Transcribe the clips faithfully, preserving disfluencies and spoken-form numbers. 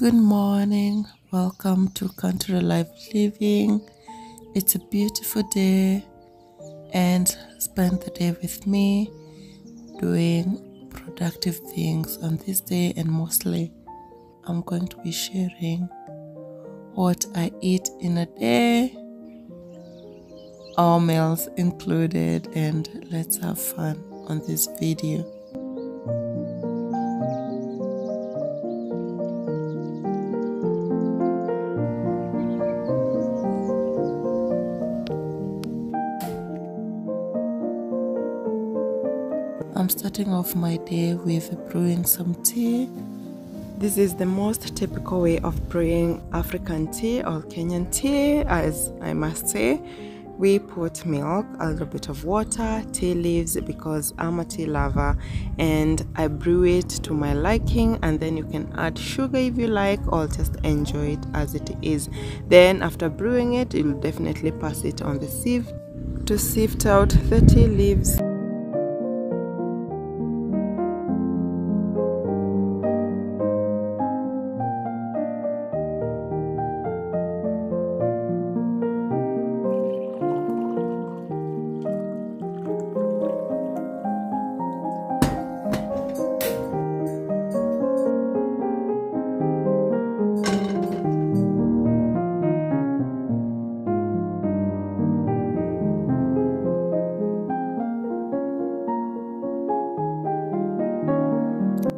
Good morning, welcome to Country Life Living. It's a beautiful day and spend the day with me doing productive things on this day, and mostly I'm going to be sharing what I eat in a day, all meals included, and let's have fun on this video. I'm starting off my day with brewing some tea. This is the most typical way of brewing African tea or Kenyan tea, as I must say. We put milk, a little bit of water, tea leaves, because I'm a tea lover, and I brew it to my liking, and then you can add sugar if you like, or just enjoy it as it is. Then after brewing it, you'll definitely pass it on the sieve to sift out the tea leaves.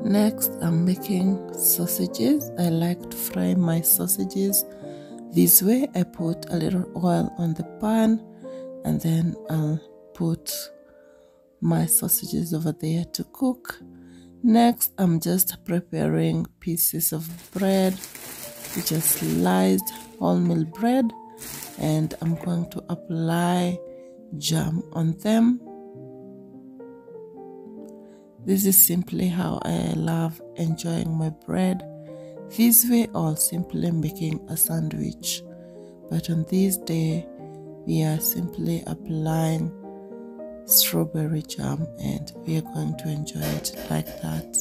Next, I'm making sausages. I like to fry my sausages this way. I put a little oil on the pan, and then I'll put my sausages over there to cook. Next, I'm just preparing pieces of bread, which is sliced wholemeal bread, and I'm going to apply jam on them. This is simply how I love enjoying my bread this way, or simply making a sandwich. But on this day, we are simply applying strawberry jam, and we are going to enjoy it like that.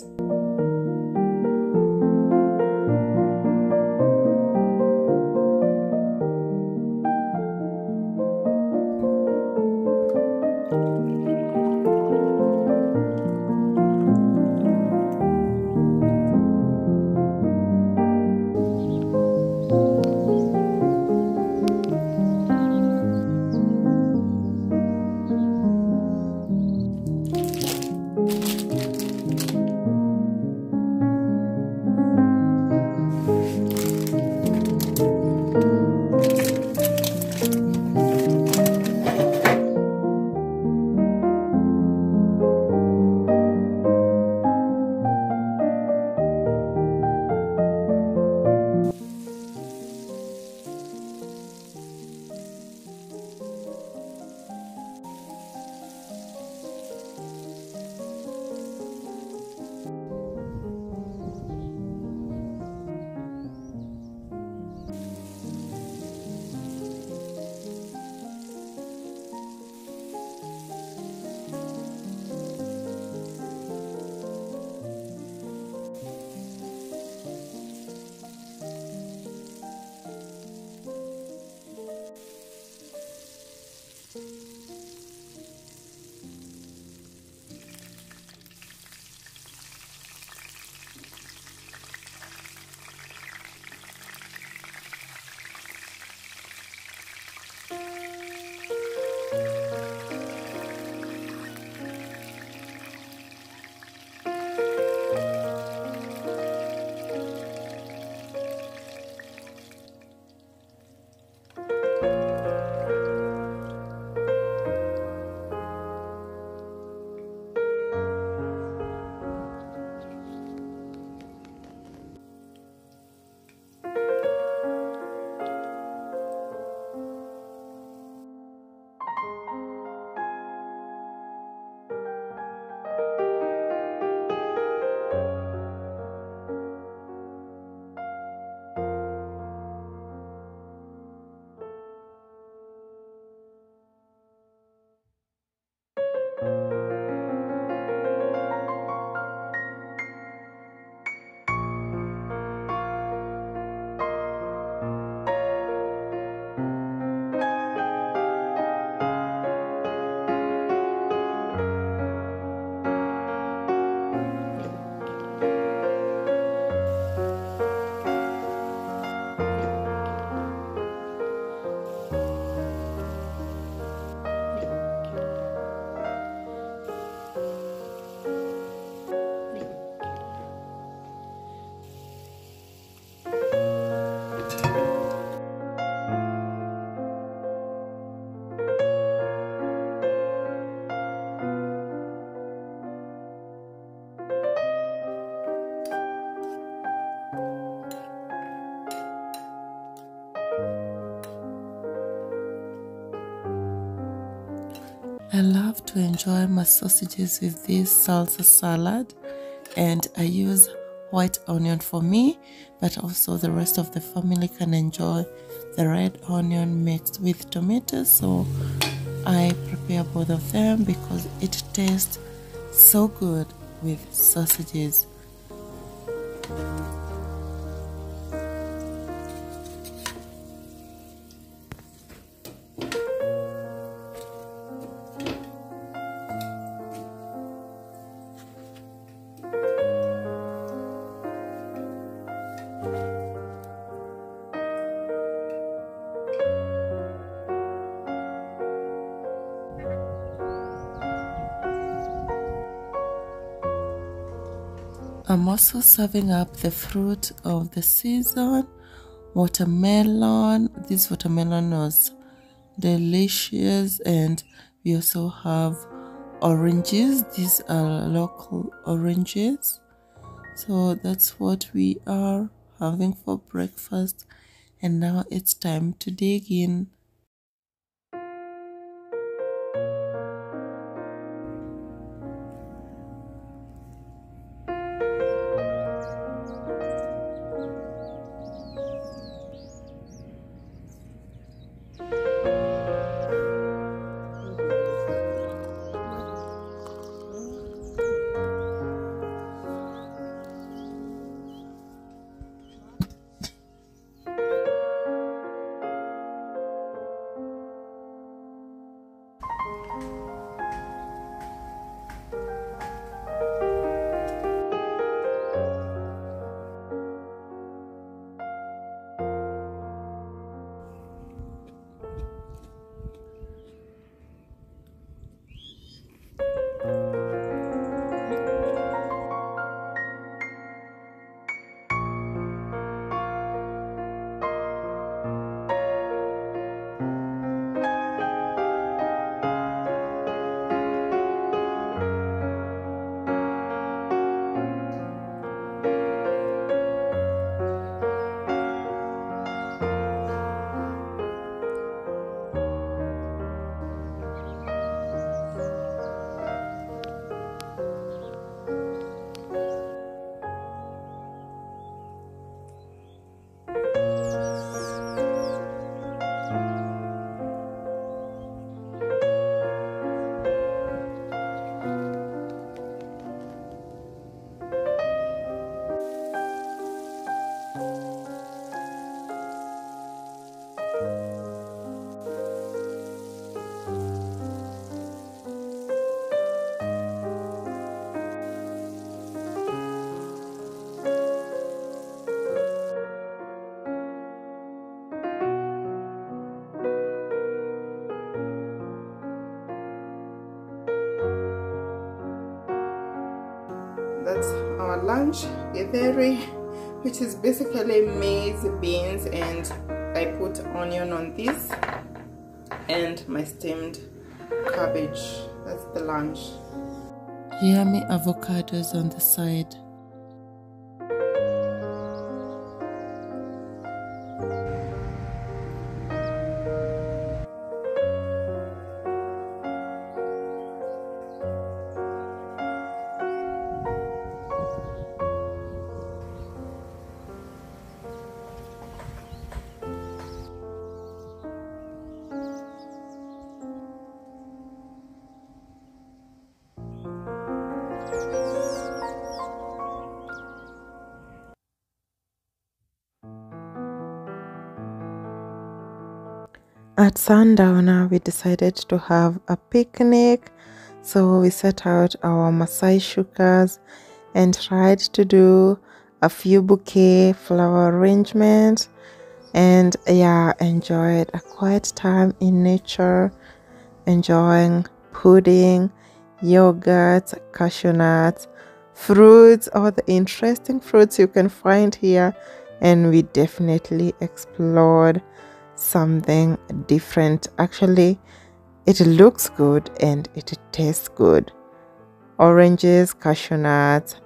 I love to enjoy my sausages with this salsa salad, and I use white onion for me, but also the rest of the family can enjoy the red onion mixed with tomatoes. So I prepare both of them because it tastes so good with sausages. I'm also serving up the fruit of the season, watermelon. This watermelon was delicious, and we also have oranges. These are local oranges. So that's what we are having for breakfast, and now it's time to dig in. That's our lunch, githeri, which is basically maize, beans, and I put onion on this, and my steamed cabbage. That's the lunch. Yummy avocados on the side. At sundowner, we decided to have a picnic, so we set out our Maasai shukas and tried to do a few bouquet flower arrangements, and yeah, enjoyed a quiet time in nature, enjoying pudding, yogurt, cashew nuts, fruits, all the interesting fruits you can find here, and we definitely explored something different. Actually, it looks good and it tastes good. Oranges, cashew nuts,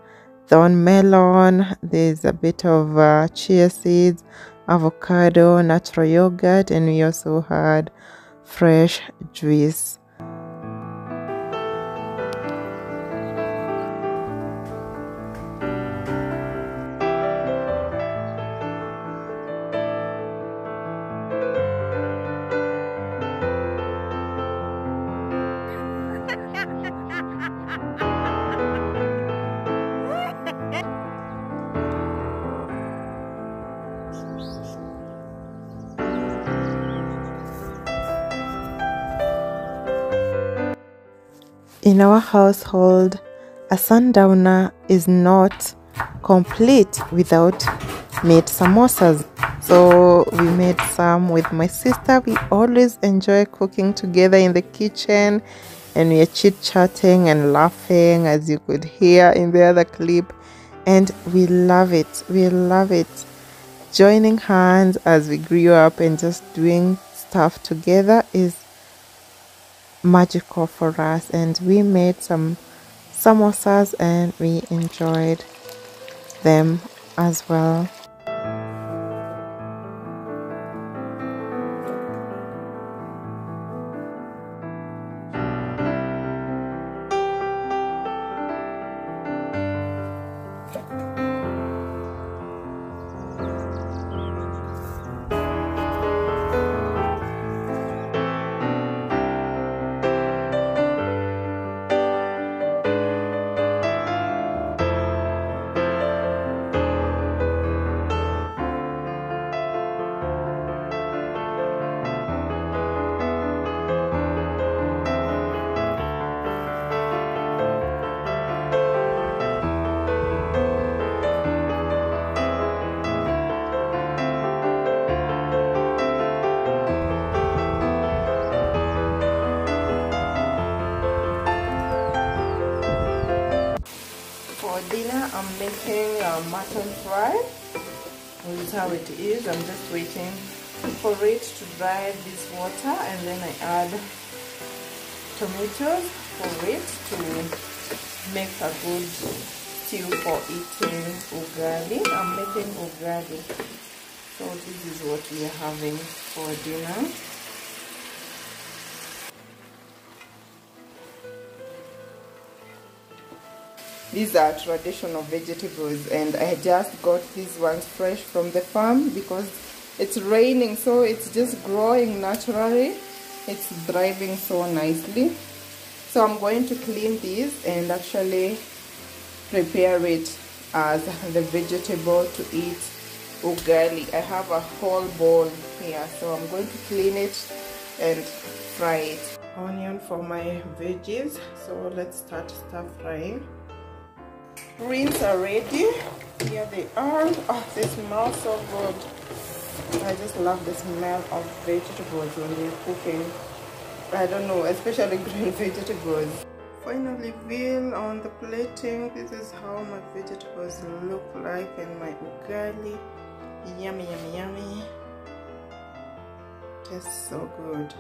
thorn melon, there's a bit of uh, chia seeds, avocado, natural yogurt, and we also had fresh juice. In our household, a sundowner is not complete without made samosas. So we made some with my sister. We always enjoy cooking together in the kitchen, and we are chit-chatting and laughing, as you could hear in the other clip, and we love it. We love it. Joining hands as we grew up and just doing stuff together is magical for us, and we made some samosas and we enjoyed them as well. Dinner, I'm making a mutton fry. This is how it is. I'm just waiting for it to dry this water, and then I add tomatoes for it to make a good stew for eating ugali. I'm making ugali. So this is what we are having for dinner. These are traditional vegetables, and I just got these ones fresh from the farm because it's raining, so it's just growing naturally. It's thriving so nicely. So I'm going to clean these and actually prepare it as the vegetable to eat ugali. I have a whole bowl here, so I'm going to clean it and fry it. Onion for my veggies, so let's start stir frying. Greens are ready. Here they are. Oh, they smell so good. I just love the smell of vegetables when you're cooking. I don't know, especially green vegetables. Finally, veal on the plating. This is how my vegetables look like and my ugali. Yummy, yummy, yummy. Tastes so good.